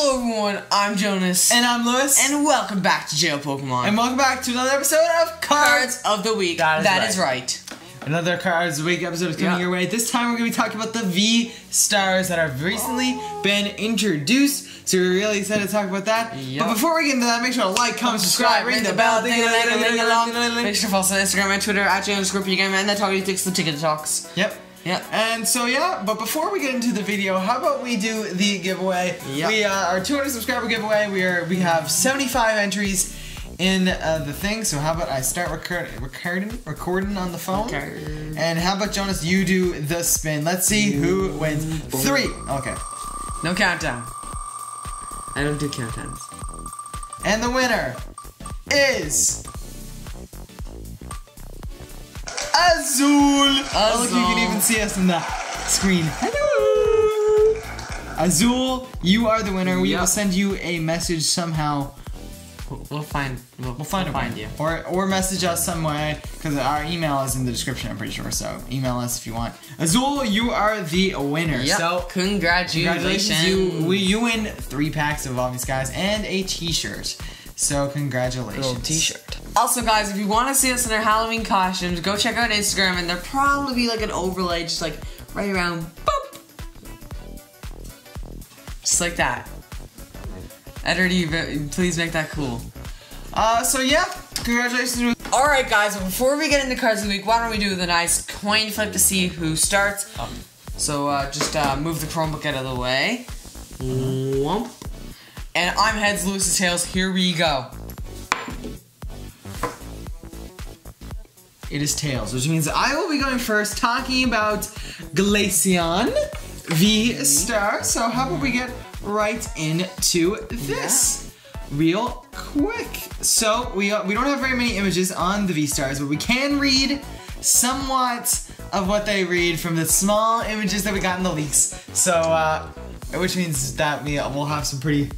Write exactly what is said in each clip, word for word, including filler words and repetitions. Hello everyone, I'm Jonas. And I'm Lewis. And welcome back to J L Pokémon. And welcome back to another episode of Cards, Cards of the Week. That is, that right. is right. Another Cards of the Week episode is coming yeah. your way. This time we're going to be talking about the V-Stars that have recently oh. been introduced. So we're really excited to talk about that. Yep. But before we get into that, make sure to like, comment, subscribe, ring the bell, ding ding ding ding. Make sure to follow us on Instagram and Twitter, at J underscore P G M, and that talking takes the ticket talks. Yep. Yeah, and so yeah, but before we get into the video, how about we do the giveaway? Yep. We uh, our two hundred subscriber giveaway. We are we have seventy-five entries in uh, the thing. So how about I start record recording recording on the phone? Okay. And how about Jonas, you do the spin? Let's see who wins. Three. Okay. No countdown. I don't do countdowns. And the winner is Azul! I don't think you can even see us on the screen. Hello! Azul, you are the winner. We yep. will send you a message somehow. We'll find we'll, we'll find, we'll a find you. Or or message us some way, because our email is in the description, I'm pretty sure, so email us if you want. Azul, you are the winner. Yep. So congratulations. congratulations. You we you win three packs of Evolving Skies and a t-shirt. So congratulations. Little t-shirt. Also guys, if you want to see us in our Halloween costumes, go check out Instagram and there'll probably be like an overlay just like right around boop. Just like that. Editor, please make that cool. Uh, so yeah, congratulations. Alright guys, but before we get into Cards of the Week, why don't we do the nice coin flip to see who starts. Um, so uh, just uh, move the Chromebook out of the way. Whoop. And I'm heads, Lewis is tails, here we go. It is tails, which means I will be going first, talking about Glaceon V-Star. So how about we get right into this yeah. real quick? So we we don't have very many images on the V-Stars, but we can read somewhat of what they read from the small images that we got in the leaks. So, uh, which means that we will have some pretty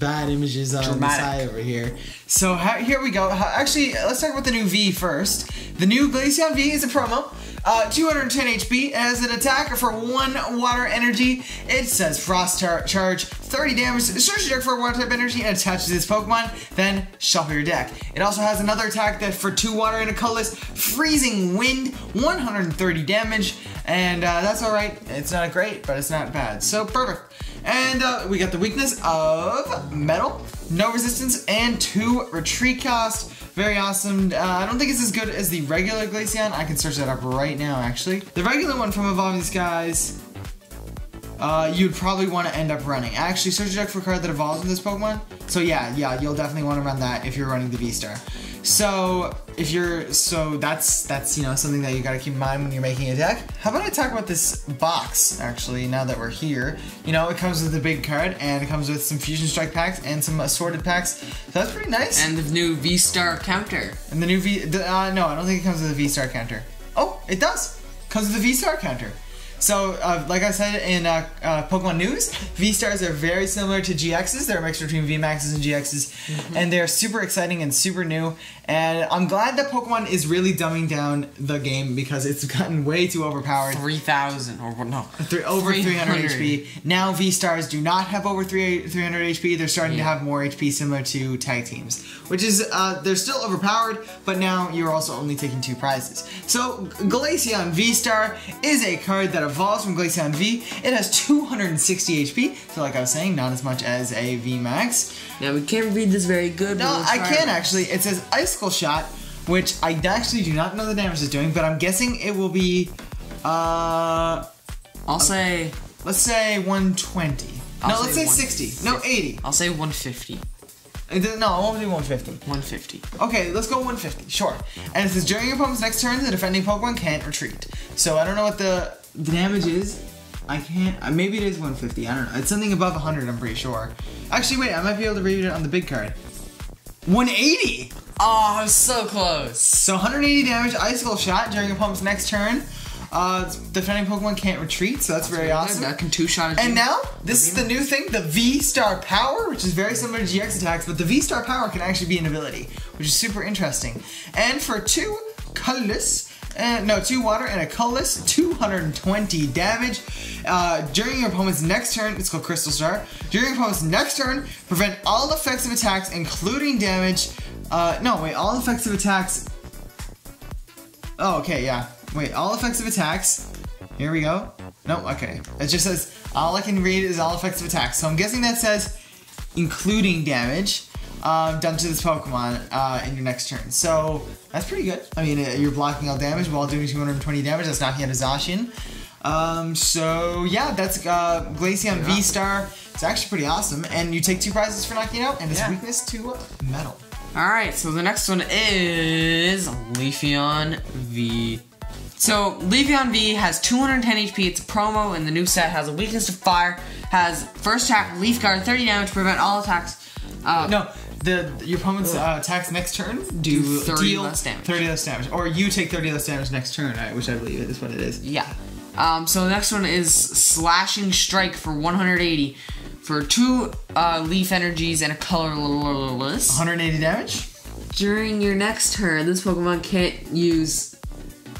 bad images on Dramatic. the side over here. So how, here we go. How, actually, let's talk about the new V first. The new Glaceon V is a promo. Uh, two hundred ten H P. It has an attacker for one water energy. It says Frost tar Charge, thirty damage, search your deck for water type energy, and attaches this Pokemon, then shuffle your deck. It also has another attack that for two water and a colorless, Freezing Wind, one hundred thirty damage, and uh, that's alright. It's not great, but it's not bad. So perfect. And uh, we got the weakness of metal, no resistance, and two retreat cost. Very awesome. Uh, I don't think it's as good as the regular Glaceon. I can search that up right now, actually. The regular one from Evolving Skies, uh, you'd probably want to end up running. Actually, search your deck for a card that evolves with this Pokemon. So yeah, yeah, you'll definitely want to run that if you're running the V-Star. So if you're, so that's that's you know something that you gotta keep in mind when you're making a deck. How about I talk about this box actually? Now that we're here, you know it comes with a big card and it comes with some Fusion Strike packs and some assorted packs. So that's pretty nice. And the new V-Star counter. And the new V, the, uh, no, I don't think it comes with a V-Star counter. Oh, it does. Comes with a V-Star counter. So, uh, like I said in uh, uh, Pokemon News, V-Stars are very similar to G Xs. They're a mixture between V Maxes and G Xs, mm-hmm. and they're super exciting and super new. And I'm glad that Pokemon is really dumbing down the game because it's gotten way too overpowered. three thousand or no, Three, over three hundred H P. Now V-Stars do not have over three, three hundred H P. They're starting yeah. to have more H P similar to tag teams, which is uh, they're still overpowered, but now you're also only taking two prizes. So Glaceon V-Star is a card that evolves from Glaceon V. It has two hundred sixty H P, so like I was saying, not as much as a V Max. Now we can't read this very good. No, we'll I can it. actually. It says Icicle Shot, which I actually do not know the damage it's doing, but I'm guessing it will be, uh... I'll okay. say... Let's say one twenty. I'll no, say let's say sixty. No, eighty. I'll say one fifty. No, I won't do one fifty. one fifty. Okay, let's go one fifty, sure. And it says, during your opponent's next turn, the defending Pokemon can't retreat. So I don't know what the... The damage is, I can't, uh, maybe it is one fifty, I don't know. It's something above one hundred, I'm pretty sure. Actually, wait, I might be able to read it on the big card. one eighty! Oh, I was so close. So one hundred eighty damage, Icicle Shot during your opponent's next turn. Uh, defending Pokemon can't retreat, so that's, that's very awesome. That can two-shot a And now, this is the new thing, the V-Star Power, which is very similar to G X attacks, but the V-Star Power can actually be an ability, which is super interesting. And for two colorless, and no, two water and a colorless, two hundred twenty damage. Uh, during your opponent's next turn, it's called Crystal Star. During your opponent's next turn, prevent all effects of attacks, including damage. Uh, no, wait, all effects of attacks. Oh, okay, yeah. Wait, all effects of attacks. Here we go. No, okay. It just says, all I can read is all effects of attacks. So I'm guessing that says, including damage. Um, done to this Pokemon uh, in your next turn. So that's pretty good. I mean, uh, you're blocking all damage while doing two hundred twenty damage. That's knocking out a Zacian. Um, so yeah, that's uh, Glaceon yeah. V-Star. It's actually pretty awesome. And you take two prizes for knocking out, and it's yeah. weakness to metal. Alright, so the next one is Leafeon V. So Leafeon V has two hundred ten H P. It's a promo, and the new set has a weakness to fire. Has first attack, Leaf Guard, thirty damage, prevent all attacks. Uh, no, the your opponent's uh, attacks next turn do, do thirty deal less damage. thirty less damage, or you take thirty less damage next turn, right, which I believe is what it is. Yeah. Um, so the next one is Slashing Strike for one hundred eighty, for two uh, Leaf Energies and a colorless. one hundred eighty damage. During your next turn, this Pokemon can't use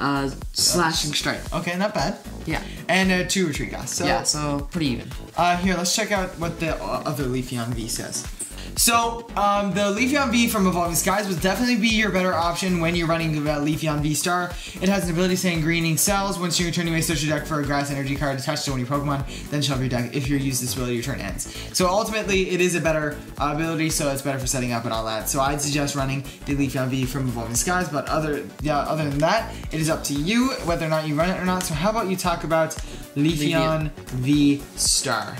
uh, Slashing Strike. Okay, not bad. Yeah. And uh, two retreat costs. So, yeah, so pretty even. Uh, here, let's check out what the uh, other Leafeon V says. So, um, the Leafeon V from Evolving Skies will definitely be your better option when you're running the uh, Leafeon V-Star. It has an ability saying Greening Cells. Once you return to a social deck for a grass energy card attached to one of your Pokemon, then shuffle your deck. If you use this ability, your turn ends. So ultimately, it is a better uh, ability, so it's better for setting up and all that. So I'd suggest running the Leafeon V from Evolving Skies, but other, yeah, other than that, it is up to you whether or not you run it or not. So how about you talk about Leafeon V-Star.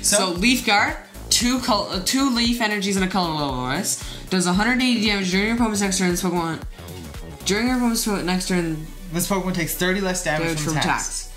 So, so Leaf Guard. Two, color, two Leaf Energies and a colorless does one hundred eighty damage during your opponent's next turn. This Pokemon, during your opponent's next turn, this Pokemon takes thirty less damage, damage from, from attacks, attacks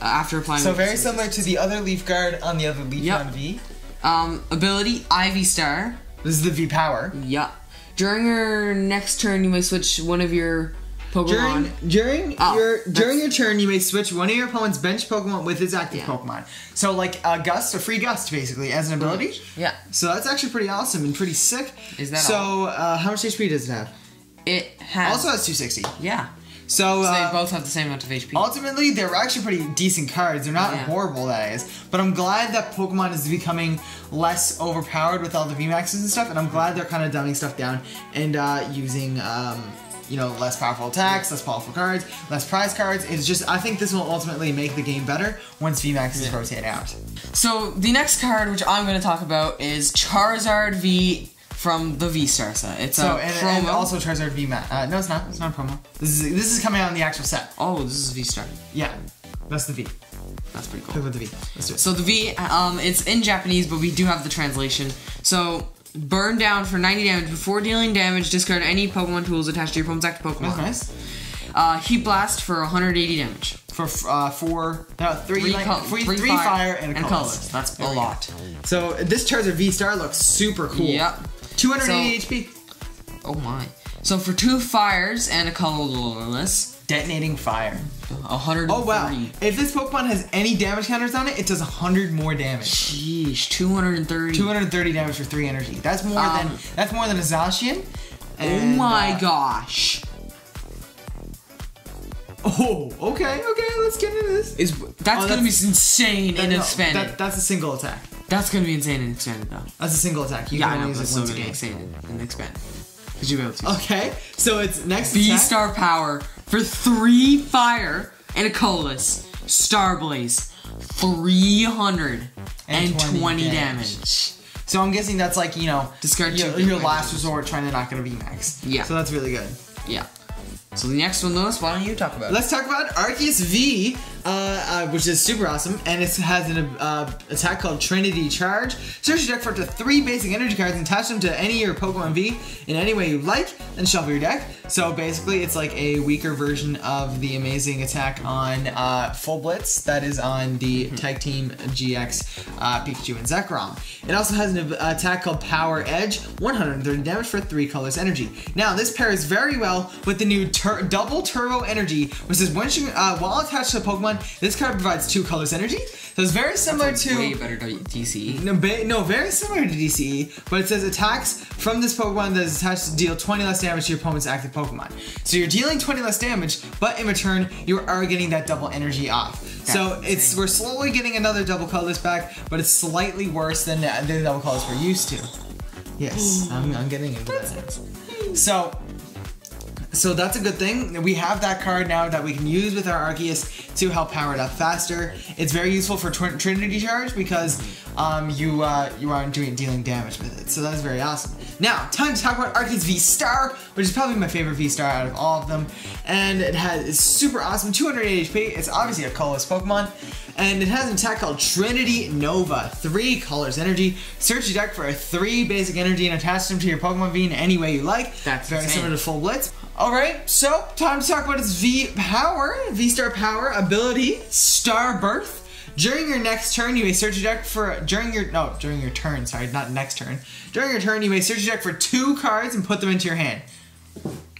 uh, after applying. So very similar to the other Leaf Guard on the other Leafeon yep. V. Um, ability I V Star. This is the V power. Yeah. During your next turn, you may switch one of your Pokemon. During during oh, your during your turn, you may switch one of your opponent's bench Pokemon with his active yeah. Pokemon. So like a gust, a free gust, basically as an ability. Yeah. So that's actually pretty awesome and pretty sick. Is that so? All? Uh, how much H P does it have? It has. Also has two sixty. Yeah. So, so uh, they both have the same amount of H P. Ultimately, they're actually pretty decent cards. They're not yeah. horrible, that is. But I'm glad that Pokemon is becoming less overpowered with all the V maxes and stuff. And I'm glad they're kind of dumbing stuff down and uh, using. Um, You know, less powerful attacks, less powerful cards, less prize cards. It's just, I think this will ultimately make the game better once V maxes yeah. rotate out. So, the next card, which I'm going to talk about, is Charizard V from the V-Star set. It's so, a and, promo. And also Charizard V Max. Uh, no, it's not. It's not a promo. This is, this is coming out in the actual set. Oh, this is V-Star. Yeah. That's the V. That's pretty cool. Talk about the V. Let's do it. So, the V, um, it's in Japanese, but we do have the translation. So... burn down for ninety damage. Before dealing damage, discard any Pokemon tools attached to your opponent's active Pokemon. That's nice. Uh, heat Blast for one hundred eighty damage. For uh, four, no, three, three, like, three, three, three fire, fire and a colorless. That's there a lot. Go. So this Charizard V-Star looks super cool. Yep. two hundred eighty so, H P. Oh my. So for two fires and a colorless. Detonating fire. one hundred. Oh wow. If this Pokemon has any damage counters on it, it does one hundred more damage. Sheesh, two hundred thirty. two hundred thirty damage for three energy. That's more um, than that's more than a Zacian. And, oh my uh, gosh. Oh, okay, okay, let's get into this. Is that's oh, gonna that's, be insane that, in no, expanded. That, that's a single attack. That's gonna be insane in expanded though. That's a single attack. You yeah, can I know, use it's it once so insane in expanded. Because you be able to. Okay, so it's next V-Star power. For three fire and a colorless, Starblaze, three hundred twenty damage. So I'm guessing that's like, you know, discard your, your last resort trying to knock out a V max. Yeah. So that's really good. Yeah. So the next one, Lewis, why don't you talk about it? Let's talk about Arceus V, uh, uh, which is super awesome, and it has an uh, attack called Trinity Charge. Search your deck for up to three basic energy cards and attach them to any of your Pokemon V in any way you like, then shuffle your deck. So basically, it's like a weaker version of the amazing attack on uh, Full Blitz that is on the mm-hmm. Tag Team G X uh, Pikachu and Zekrom. It also has an attack called Power Edge, one hundred thirty damage for three colorless energy. Now, this pairs very well with the new Tur double Turbo Energy, which is once you, uh, while attached to a Pokemon, Pokemon. This card provides two colorless energy, so it's very similar like to... way better to D C E. No, no, very similar to D C E, but it says attacks from this Pokemon that is attached to deal twenty less damage to your opponent's active Pokemon. So you're dealing twenty less damage, but in return, you are getting that double energy off. That's so insane. It's we're slowly getting another double colorless back, but it's slightly worse than the double colorless we're used to. Yes, I'm, I'm getting into that. So... So that's a good thing. We have that card now that we can use with our Arceus to help power it up faster. It's very useful for Trin Trinity Charge because um, you uh, you are doing dealing damage with it. So that's very awesome. Now, time to talk about Arceus V-Star, which is probably my favorite V-Star out of all of them. And it has it's super awesome, two hundred eight H P. It's obviously a colorless Pokemon. And it has an attack called Trinity Nova, three colors energy. Search your deck for a three basic energy and attach them to your Pokemon V in any way you like. That's very insane. Similar to Full Blitz. Alright, so time to talk about its V power, V-Star power, ability, Star Birth. During your next turn, you may search your deck for, during your, no, during your turn, sorry, not next turn. During your turn, you may search your deck for two cards and put them into your hand.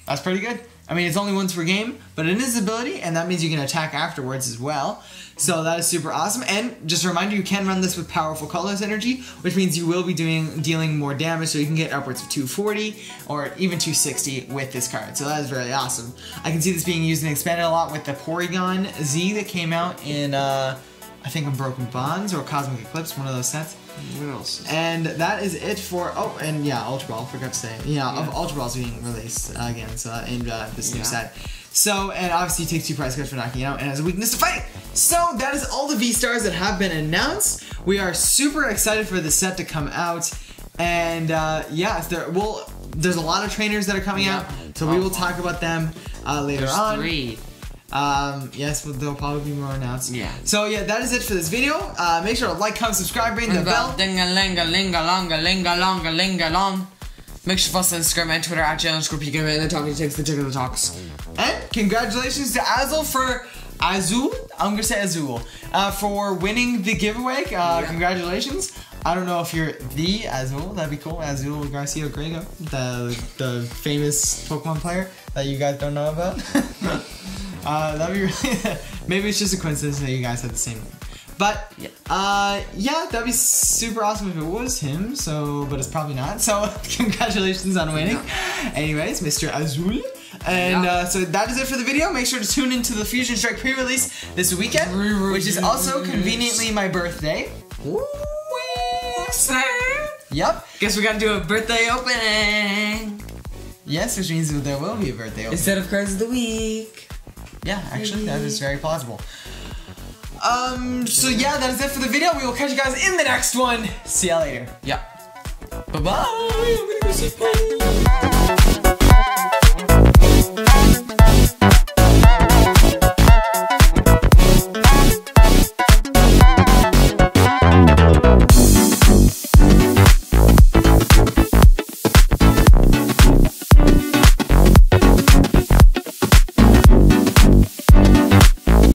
That's pretty good. I mean, it's only once per game, but it is ability, and that means you can attack afterwards as well. So that is super awesome. And just a reminder, you can run this with powerful colorless energy, which means you will be doing dealing more damage, so you can get upwards of two forty or even two sixty with this card. So that is really awesome. I can see this being used and expanded a lot with the Porygon Z that came out in, uh, I think, in Broken Bonds or Cosmic Eclipse, one of those sets. What else? And that is it for, oh, and yeah, Ultra Ball, forgot to say. Yeah, yeah. Ultra Ball's being released uh, again, so uh, in uh, this yeah. new set. So, and obviously takes two prize cards for knocking it out and has a weakness to fight. So that is all the V-Stars that have been announced. We are super excited for the set to come out. And uh, yeah, there, well, there's a lot of trainers that are coming yeah. out, so oh, we will talk about them uh, later there's on. Three. Um, yes, well, there'll probably be more announced. Yeah. So yeah, that is it for this video. Uh, make sure to like, comment, subscribe, ring the bell. Ding-a-ling-a-ling-a-long-a-ling-a-long-a-ling-a-long. Make sure to follow us on Instagram and Twitter at J L Pokémon. You can read the talking takes, the chicken talks. And congratulations to Azul for Azul. I'm gonna say Azul uh, for winning the giveaway. Uh, yeah. Congratulations. I don't know if you're the Azul. That'd be cool. Azul Garcia Grego, the the famous Pokemon player that you guys don't know about. Uh, that'd be really, maybe it's just a coincidence that you guys had the same name. But, yeah. Uh, yeah, that'd be super awesome if it was him, so, but it's probably not. So, congratulations on winning. Yeah. Anyways, Mister Azul. And, yeah. uh, so that is it for the video. Make sure to tune into the Fusion Strike pre-release this weekend, which is also conveniently my birthday. Ooh, yep. Guess we gotta do a birthday opening. Yes, which means there will be a birthday opening. Instead of Cards of the Week. Yeah, actually, that is very plausible. Um, so yeah, that is it for the video. We will catch you guys in the next one. See ya later. Yeah. Bye-bye.